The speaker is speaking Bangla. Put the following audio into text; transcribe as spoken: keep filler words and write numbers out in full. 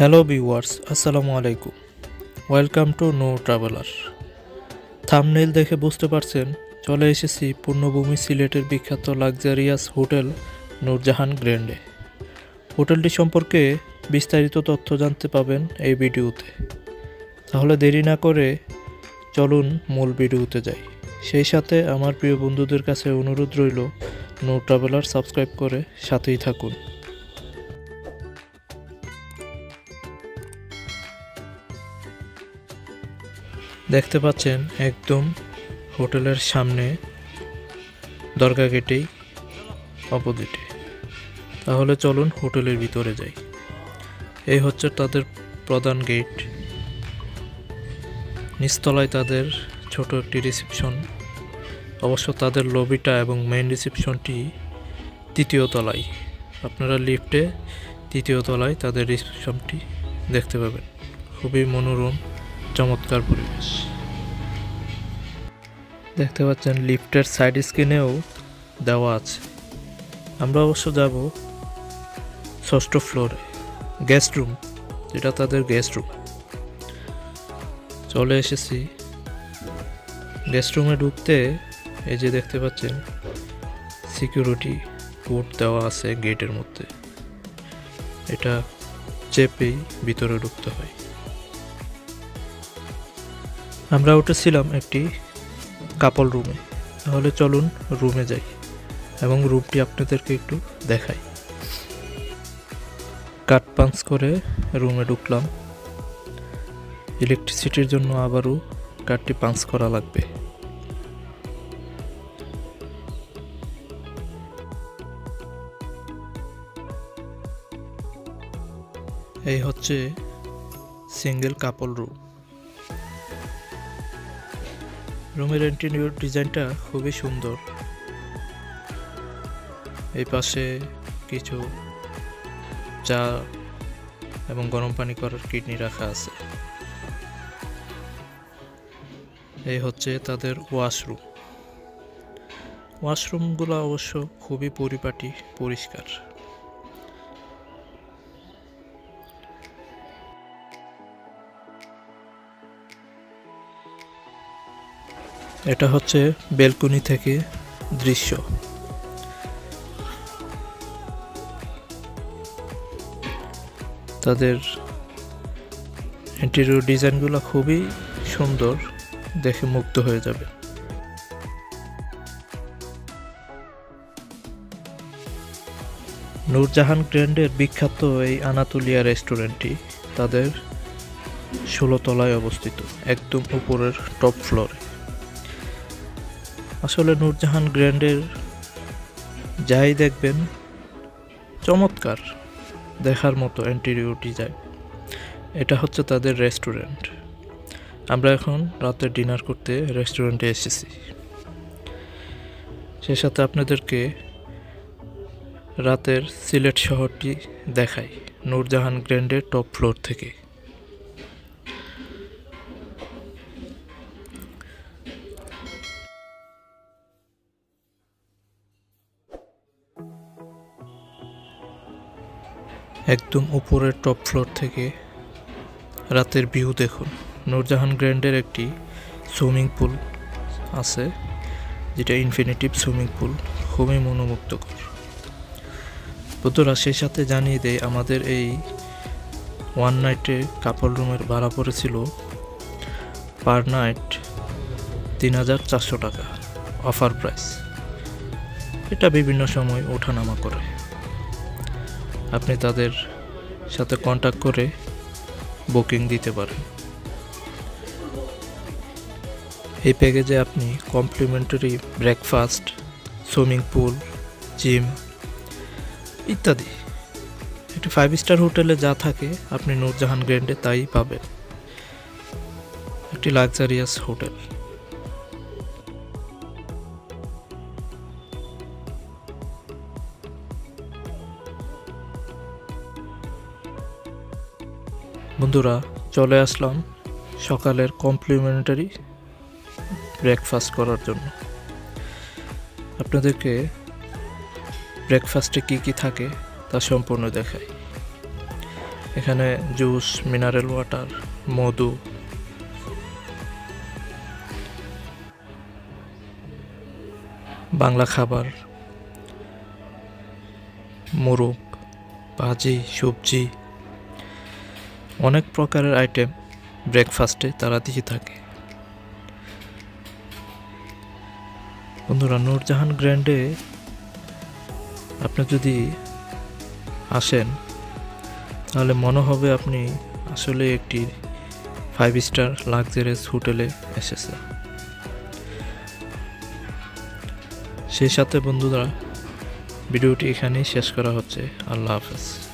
Hello viewers, assalamu alaikum. Welcome to Noor Traveler. Thumbnail দেখে বুঝতে পারছেন চলে এসেছি পূর্ণভূমি সিলেটের বিখ্যাত লাক্সারিয়াস হোটেল নূরজাহান গ্র্যান্ডে। হোটেলটি সম্পর্কে বিস্তারিত তথ্য জানতে পাবেন এই ভিডিওতে। তাহলে দেরি না করে চলুন মূল ভিডিওতে যাই। সেই সাথে আমার প্রিয় বন্ধুদের কাছে অনুরোধ রইল নূর ট্রাভেলার সাবস্ক্রাইব করে সাথেই থাকুন। দেখতে পাচ্ছেন একদম হোটেলের সামনে দরগা গেটেই অপোজিটে। তাহলে চলুন হোটেলের ভিতরে যাই। এই হচ্ছে তাদের প্রধান গেট, নিচতলায় তাদের ছোট একটি রিসেপশন। অবশ্য তাদের লবিটা এবং মেইন রিসেপশনটি তৃতীয় তলায়, আপনারা লিফটে তৃতীয় তলায় তাদের রিসেপশনটি দেখতে পাবেন। খুবই মনোরম চমৎকার পরিবেশ। দেখতে পাচ্ছেন লিফটের সাইড স্ক্রিনেও দেওয়া আছে। আমরা অবশ্য যাব ষষ্ঠ ফ্লোরে গেস্ট রুম, যেটা তাদের গেস্ট রুম। চলে এসেছি গেস্ট রুমে। ঢুকতে এই যে দেখতে পাচ্ছেন সিকিউরিটি কোড দেওয়া আছে গেটের মধ্যে, এটা চেপেই ভিতরে ঢুকতে হয়। আমরা উঠেছিলাম একটি কাপল রুমে, তাহলে চলুন রুমে যাই এবং রুমটি আপনাদেরকে একটু দেখাই। কাট পাঞ্চ করে রুমে ঢুকলাম। ইলেকট্রিসিটির জন্য আবারও কার্ডটি পাঞ্চ করা লাগবে। এই হচ্ছে সিঙ্গেল কাপল রুম। রুমের ইন্টেরিয়র ডিজাইনটা খুবই সুন্দর। এই পাশে কিছু চা এবং গরম পানি করার কিডনি রাখা আছে। এই হচ্ছে তাদের ওয়াশরুম। ওয়াশরুমগুলো অবশ্য খুবই পরিপাটি, পরিষ্কার। এটা হচ্ছে ব্যালকনি থেকে দৃশ্য। তাদের ইন্টেরিয়র ডিজাইনগুলো খুবই সুন্দর, দেখে মুগ্ধ হয়ে যাবে। নূরজাহান গ্র্যান্ডের বিখ্যাত এই আনাতুলিয়া রেস্টুরেন্টটি তাদের ষোলো তলায় অবস্থিত, একদম উপরের টপ ফ্লোরে। আসলে নূরজাহান গ্র্যান্ডের যাই দেখবেন চমৎকার, দেখার মতো ইন্টেরিয়র ডিজাইন। এটা হচ্ছে তাদের রেস্টুরেন্ট। আমরা এখন রাতে ডিনার করতে রেস্টুরেন্টে এসেছি। সে সাথে আপনাদেরকে রাতের সিলেট শহরটি দেখাই নূরজাহান গ্র্যান্ডের টপ ফ্লোর থেকে। একদম উপরের টপ ফ্লোর থেকে রাতের ভিউ দেখুন। নূরজাহান গ্র্যান্ডের একটি সুইমিং পুল আছে, যেটা ইনফিনিটিভ সুইমিং পুল, খুবই মনোমুগ্ধকর। বন্ধুরা, সেই সাথে জানিয়ে দেয় আমাদের এই ওয়ান নাইটে কাপল রুমের ভাড়া পড়েছিল পার নাইট তিন হাজার চারশো টাকা অফার প্রাইস। এটা বিভিন্ন সময় ওঠানামা করে। আপনি তাদের সাথে কন্ট্যাক্ট করে বুকিং দিতে পারেন। এই প্যাকেজে আপনি complimentary breakfast, swimming pool, gym ইত্যাদি। একটি ফাইভ স্টার হোটেলে যা থাকে আপনি নূরজাহান গ্র্যান্ডে তাই পাবেন। একটি লাক্সারিয়াস হোটেল। বন্ধুরা, চলে আসলাম সকালের কমপ্লিমেন্টারি ব্রেকফাস্ট করার জন্য। আপনাদেরকে ব্রেকফাস্টে কি কি থাকে তা সম্পূর্ণ দেখাই। এখানে জুস, মিনারেল ওয়াটার, মধু, বাংলা খাবার, মুরগ, ভাজি, সবজি, অনেক প্রকারের আইটেম ব্রেকফাস্টে তারা দিয়ে থাকে। বন্ধুরা, নূরজাহান গ্র্যান্ডে আপনি যদি আসেন তাহলে মনে হবে আপনি আসলে একটি ফাইভ স্টার লাক্সারিয়াস হোটেলে এসেছে। সেই সাথে বন্ধুরা, ভিডিওটি এখানেই শেষ করা হচ্ছে। আল্লাহ হাফেজ।